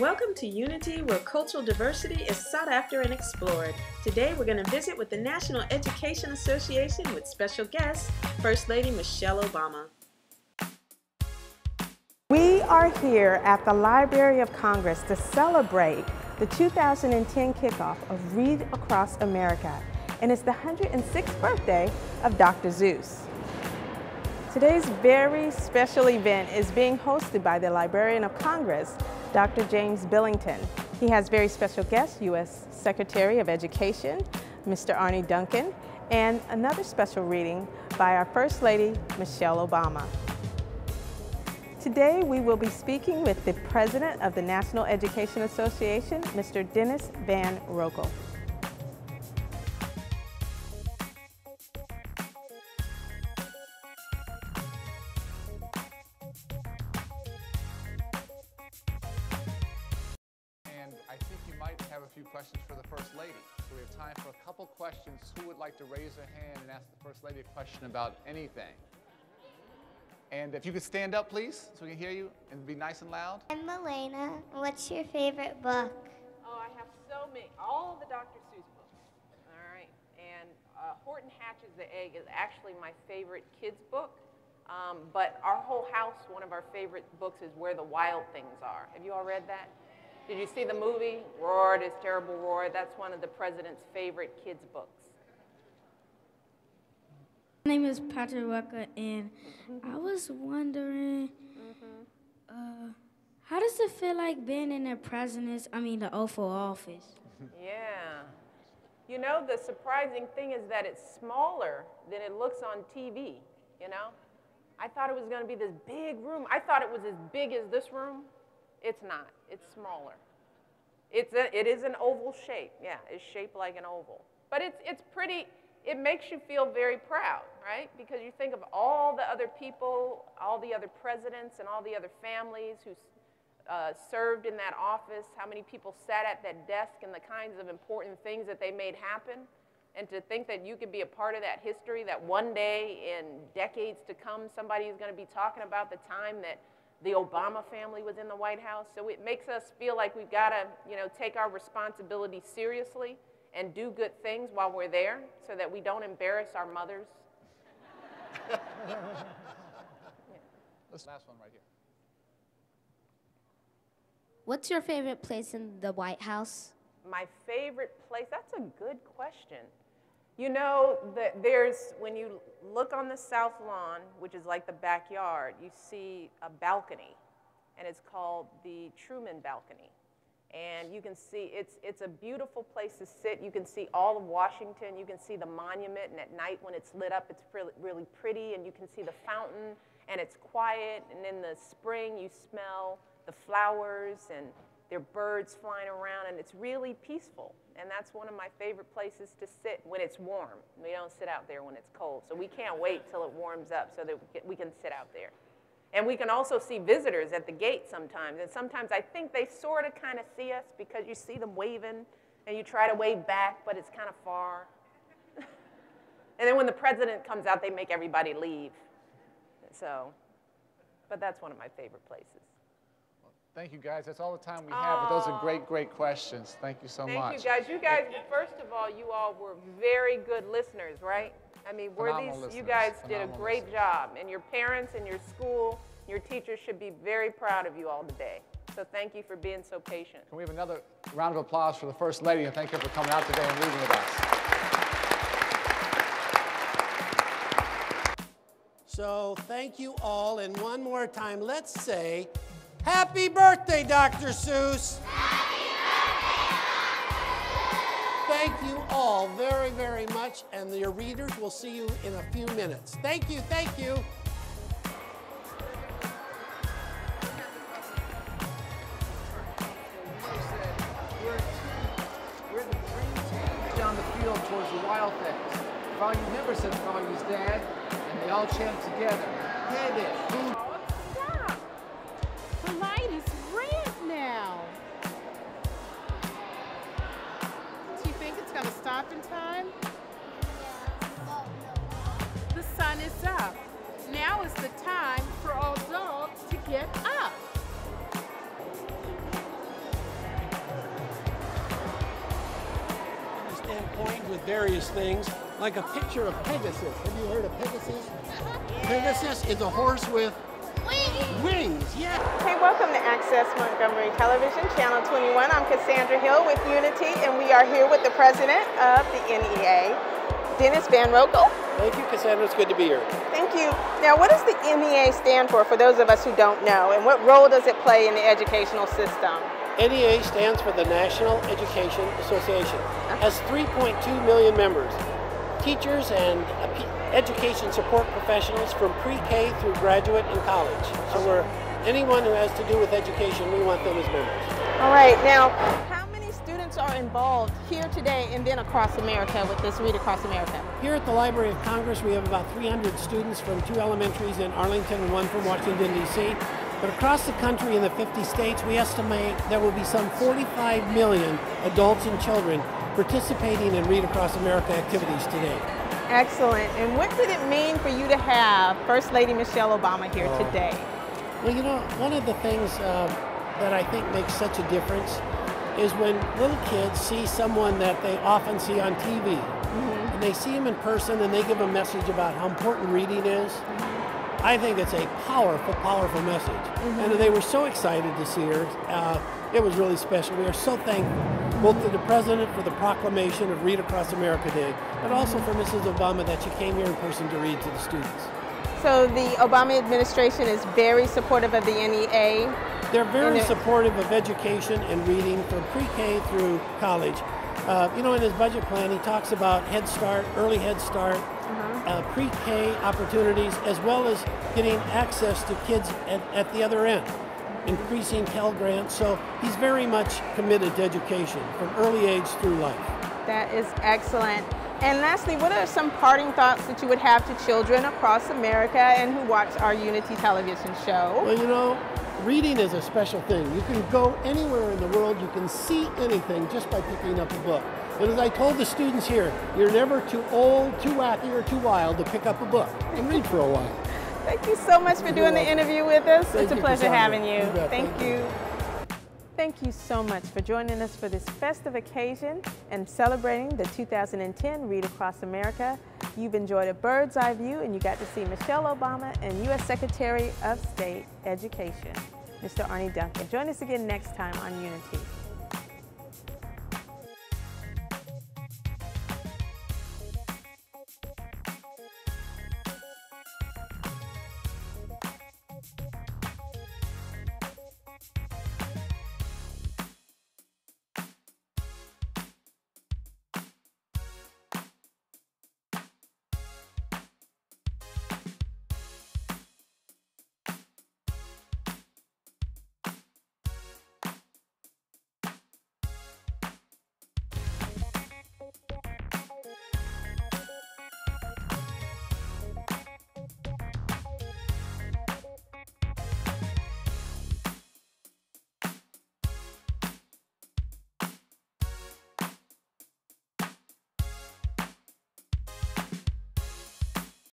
Welcome to Unity, where cultural diversity is sought after and explored. Today we're going to visit with the National Education Association with special guest, First Lady Michelle Obama. We are here at the Library of Congress to celebrate the 2010 kickoff of Read Across America, and it's the 106th birthday of Dr. Seuss. Today's very special event is being hosted by the Librarian of Congress, Dr. James Billington. He has very special guests, U.S. Secretary of Education, Mr. Arne Duncan, and another special reading by our First Lady, Michelle Obama. Today we will be speaking with the President of the National Education Association, Mr. Dennis Van Roekel. Questions for the First Lady. So we have time for a couple questions. Who would like to raise their hand and ask the First Lady a question about anything? And if you could stand up, please, so we can hear you, and be nice and loud. And Milena, what's your favorite book? Oh, I have so many. All of the Dr. Seuss books. All right. And Horton Hatches the Egg is actually my favorite kids' book. But our whole house, one of our favorite books is Where the Wild Things Are. Have you all read that? Did you see the movie? Roar, This Terrible Roar. That's one of the president's favorite kids' books. My name is Patrick Rucker, and I was wondering, how does it feel like being in the the Oval Office? Yeah. You know, the surprising thing is that it's smaller than it looks on TV, you know? I thought it was going to be this big room. I thought it was as big as this room. It's not. It's smaller. It is an oval shape. Yeah, it's shaped like an oval. But it's pretty, it makes you feel very proud, right? Because you think of all the other people, all the other presidents, and all the other families who served in that office, how many people sat at that desk, and the kinds of important things that they made happen. And to think that you could be a part of that history, that one day in decades to come, somebody is going to be talking about the time that the Obama family was in the White House. So it makes us feel like we've got to, you know, take our responsibility seriously and do good things while we're there so that we don't embarrass our mothers. Yeah. This last one right here. What's your favorite place in the White House? My favorite place? That's a good question. You know, when you look on the south lawn, which is like the backyard, you see a balcony, and it's called the Truman Balcony. And you can see, it's a beautiful place to sit. You can see all of Washington. You can see the monument, and at night when it's lit up, it's really, really pretty, and you can see the fountain, and it's quiet, and in the spring, you smell the flowers, and there are birds flying around, and it's really peaceful. And that's one of my favorite places to sit when it's warm. We don't sit out there when it's cold. So we can't wait till it warms up so that we can sit out there. And we can also see visitors at the gate sometimes. And sometimes I think they sort of kind of see us because you see them waving, and you try to wave back, but it's kind of far. And then when the president comes out, they make everybody leave. So, but that's one of my favorite places. Thank you, guys. That's all the time we have. But those are great, great questions. Thank you so much. Thank you, guys. You guys, first of all, you all were very good listeners, right? I mean, you guys did a great job. And your parents and your school, your teachers should be very proud of you all today. So thank you for being so patient. Can we have another round of applause for the First Lady? And thank her for coming out today and reading with us. So thank you all. And one more time, let's say, happy birthday, Dr. Seuss. Happy birthday, Dr. Seuss. Thank you all very, very much, and your readers will see you in a few minutes. Thank you, thank you. We're the dream team down the field towards the wild things. Froggy never said Froggy's dad, and they all chant together. Hey there. In time? The sun is up. Now is the time for all dogs to get up. with various things, like a picture of Pegasus. Have you heard of Pegasus? Pegasus is a horse with wings, yeah. Hey, welcome to Access Montgomery Television, Channel 21. I'm Cassandra Hill with Unity, and we are here with the president of the NEA, Dennis Van Roekel. Thank you, Cassandra. It's good to be here. Thank you. Now, what does the NEA stand for those of us who don't know, and what role does it play in the educational system? NEA stands for the National Education Association. It has 3.2 million members, teachers and education support professionals from pre-K through graduate and college. So we're anyone who has to do with education, we want them as members. All right. Now, how many students are involved here today and then across America with this Read Across America? Here at the Library of Congress, we have about 300 students from 2 elementaries in Arlington and 1 from Washington, D.C. But across the country in the 50 states, we estimate there will be some 45 million adults and children participating in Read Across America activities today. Excellent. And what did it mean for you to have First Lady Michelle Obama here today? Well, you know, one of the things that I think makes such a difference is when little kids see someone that they often see on TV, and they see him in person and they give a message about how important reading is. I think it's a powerful, powerful message. And they were so excited to see her. It was really special. We are so thankful both to the President for the proclamation of Read Across America Day, but also for Mrs. Obama that she came here in person to read to the students. So the Obama administration is very supportive of the NEA? They're very supportive of education and reading from pre-K through college. You know, in his budget plan, he talks about Head Start, early Head Start, pre-K opportunities, as well as getting access to kids at the other end, increasing Pell Grants. So he's very much committed to education from early age through life. That is excellent. And lastly, what are some parting thoughts that you would have to children across America and who watch our Unity television show? Well, you know, reading is a special thing. You can go anywhere in the world, you can see anything just by picking up a book. And as I told the students here, you're never too old, too wacky, or too wild to pick up a book and read for a while. Thank you so much for doing the interview with us. It's a pleasure having you. Thank you. Thank you so much for joining us for this festive occasion and celebrating the 2010 Read Across America. You've enjoyed a bird's eye view and you got to see Michelle Obama and U.S. Secretary of State Education, Mr. Arne Duncan. Join us again next time on Unity.